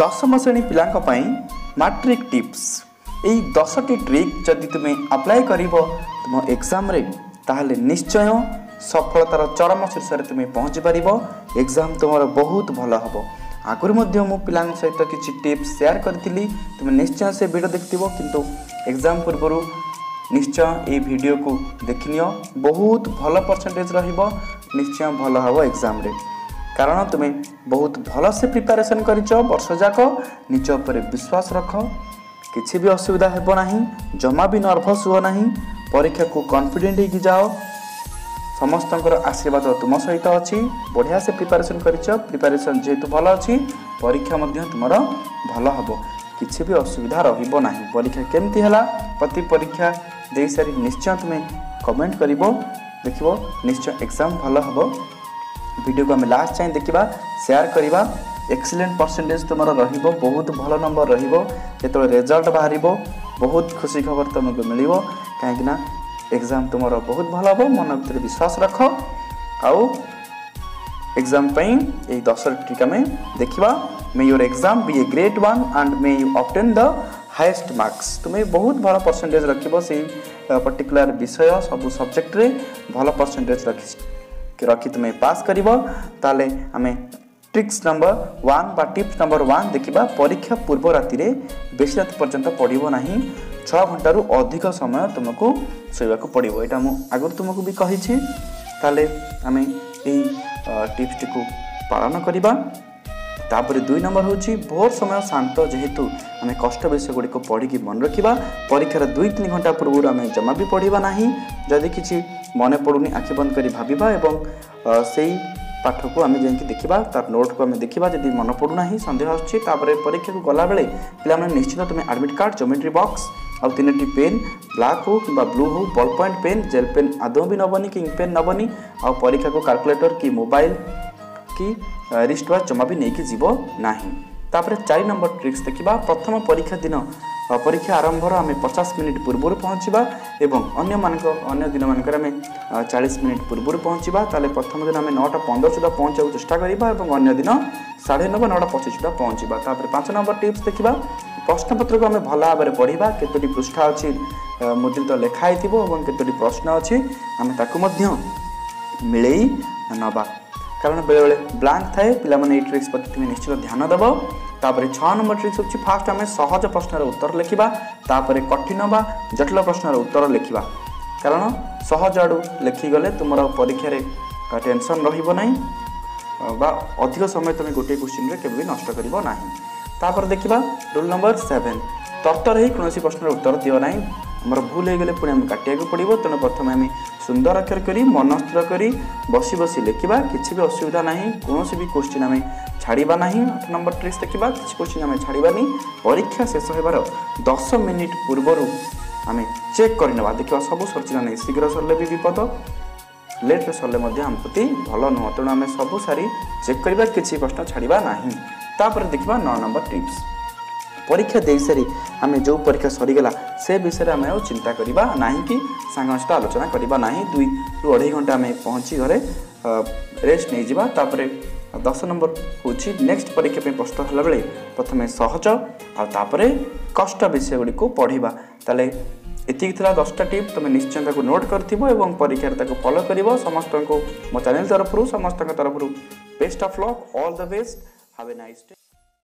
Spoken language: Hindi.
दशम श्रेणी पिला मैट्रिक टिप्स यही 10टी ट्रिक जदि तुम्हें अप्लाई करिवो तुम एग्जाम रे ताहले निश्चय सफलतार चरम शीर्षे तुम्हें पहुँची पारिवो। एग्जाम तुम बहुत भल हम। आगुरी मु पिला सहित किसी टिप्स शेयर करी तुम निश्चय से भिड देखो किंतु एग्जाम पूर्व निश्चय ये भिड को देखनी बहुत भल परसेंटेज रश्चय भल हम एग्जाम रे कारण तुम्हें बहुत भल से प्रिपेरेसन करसजाक निज उपर विश्वास रख किसी भी असुविधा होना जमा भी नर्भस होना परीक्षा को कॉन्फिडेंट जाओ समस्त आशीर्वाद तुम सहित अच्छी बढ़िया से प्रिपेरेसन करिपेरेसन जेहेतु भल अच्छी परीक्षा तुम भल हम किसी भी असुविधा रहा परीक्षा केमती है प्रति परीक्षा दे सारी निश्चय तुम्हें कमेंट कर देख निश्चय एग्जाम भल हम। वीडियो को आम लास्ट चाहे देखा शेयर करवा एक्सीलेंट परसेंटेज तुम बहुत भल नंबर रही रिजल्ट बाहर बहुत खुशी खबर तुमको मिल कहीं एग्जाम तुम बहुत भल हम मन भर विश्वास रख। आउ एग्जाम यही 10 ट्रिक आम देखा may your exam be a great one and may you obtain the highest marks तुम्हें बहुत भल परसेंटेज रखिबो से पर्टिकुलर विषय सब सब्जेक्ट रे भल परसेंटेज रखी तुम्हें पास करिवो। ताले आमे ट्रिक्स नंबर 1 बा टिप्स नंबर 1 देखिबा परीक्षा पूर्व राति रे बेसी रात पर्यंत पढ़िबो नाही 6 घंटा रु अधिक समय तुमको सोइबाको पड़ो एटा मु आगर तुमको भी कहिछि ताले आमे एई टिप्स टिकु पालन करिबा। तापरे 2 नंबर होछि भोर समय शांत जेहेतु आमे कष्ट विषय गुडी को पढ़िकी मन रखिबा परीक्षार 2-3 घंटा पूर्व आमे जमा भी पढ़िबा नाही जदि किछि मन पड़ुनी आखि बंद करी भाबीबा एवं सेही पाठ को आमे जेंकी देखिबा तार नोट को आमे देखिबा जदि मन पड़ु नाही संदेह आछि तापरे परीक्षा को गला बेले पिला माने निश्चित तुम्हें एडमिट कार्ड ज्योमेट्री बॉक्स और 3टी पेन ब्लैक हो कि ब्लू हो ball point pen gel pen आदौ भी नबनी किंग पेन नबनी और परीक्षा को कैलकुलेटर कि मोबाइल कि रिस्टवाच जमा भी नहीं जीव ना। तापर 4 नंबर ट्रिक्स देखा प्रथम परीक्षा दिन परीक्षा आरंभर आम 50 मिनिट पूर्व पहुँचा और अन्य दिन मानक 40 मिनिट पूर्व पहुँचा ताले प्रथम दिन आम 9:15 सुधा पहुँचा चेषा करवा और अन्य दिन 9:30 सुधा पहुँचा। तापर 5 नंबर टिप्स देखा प्रश्नपत्र को आम भल भाव में पढ़ा केतोटी पृष्ठा अच्छी मुद्रित लेखाई और केतोटी प्रश्न अच्छी आम ताकू मिले नवा कारण बेले बेले ब्लांक थाए पिला माने ए ट्रिक्स प्रति तुम निश्चित ध्यान देव। तापर 6 नंबर ट्रिक्स होची फास्ट आम सहज प्रश्नर उत्तर लिखा तापर कठिन बा जटिल प्रश्नर उत्तर लिखा कारण सहज आड़ू लिखिगले तुम परीक्षार टेंशन रहिबो नाही बा अधिक समय तुम गोटे क्वेश्चन रे केबे नष्ट करिबो नाही। तापर देखिबा रूल नंबर 7 तर्तर ही कोनोसी प्रश्नर उत्तर दियो नाही हमर भूल हो गले पुणी आम काटिया पड़ो तेणु प्रथम आम सुंदर अक्षर करी मन स्थिर करी बसी बसी लिखा किसी भी असुविधा ना कौन भी क्वेश्चन आम छाड़ा ना। 8 नंबर ट्रिक्स देखा किसी क्वेश्चन आम छाड़ानी परीक्षा शेष होबार 10 मिनिट पूर्वर आम चेक करने देखा सब सर्चना नहीं शीघ्र सरले भी विपद लेट्रे सरले आम प्रति भल नुह तेणु आम सब सारी चेक करवा किसी प्रश्न छाड़ा ना। तापर देखा 9 नंबर ट्रिक्स परीक्षा दे सारी आम जो परीक्षा सरीगला से विषय में आम आज चिंता करवा ना कि सांग सहित आलोचना करवा ना 2 ରୁ 2.5 घंटा आम पहुँची घरे रेस्ट नहीं जावा। तापर 10 नंबर हूँ नेक्स्ट परीक्षा पे प्रस्तुत होला बेले प्रथम सहज आपर कष्ट विषय गुडी को पढ़ा ताले एतिक थिला 10टा टिप तुम निश्चय ताको नोट करथिबो एवं परीक्षा ताको फॉलो करिवो। समस्त को मो चैनल तरफ best of luck all the best have a nice day.